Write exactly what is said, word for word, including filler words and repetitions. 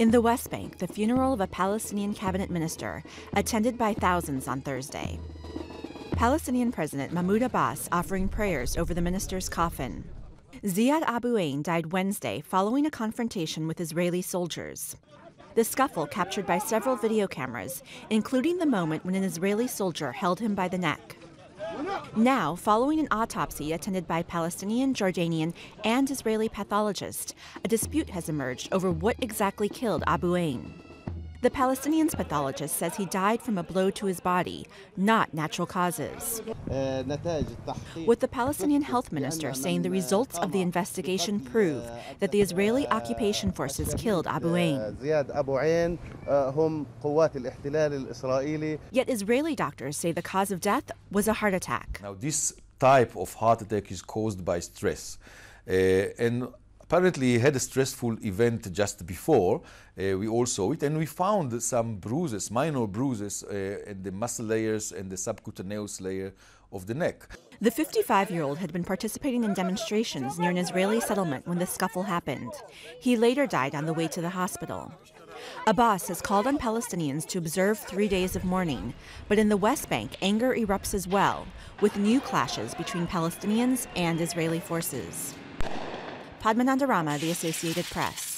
In the West Bank, the funeral of a Palestinian cabinet minister, attended by thousands on Thursday. Palestinian President Mahmoud Abbas offering prayers over the minister's coffin. Ziad Abu Ein died Wednesday following a confrontation with Israeli soldiers. The scuffle captured by several video cameras, including the moment when an Israeli soldier held him by the neck. Now, following an autopsy attended by Palestinian, Jordanian, and Israeli pathologists, a dispute has emerged over what exactly killed Abu Ein. The Palestinian's pathologist says he died from a blow to his body, not natural causes. With the Palestinian health minister saying the results of the investigation prove that the Israeli occupation forces killed Abu Ein. Yet Israeli doctors say the cause of death was a heart attack. Now, this type of heart attack is caused by stress. Uh, and Apparently, he had a stressful event just before. Uh, we all saw it, and we found some bruises, minor bruises, uh, at the muscle layers and the subcutaneous layer of the neck. The fifty-five-year-old had been participating in demonstrations near an Israeli settlement when the scuffle happened. He later died on the way to the hospital. Abbas has called on Palestinians to observe three days of mourning, but in the West Bank, anger erupts as well, with new clashes between Palestinians and Israeli forces. Padmanandarama, The Associated Press.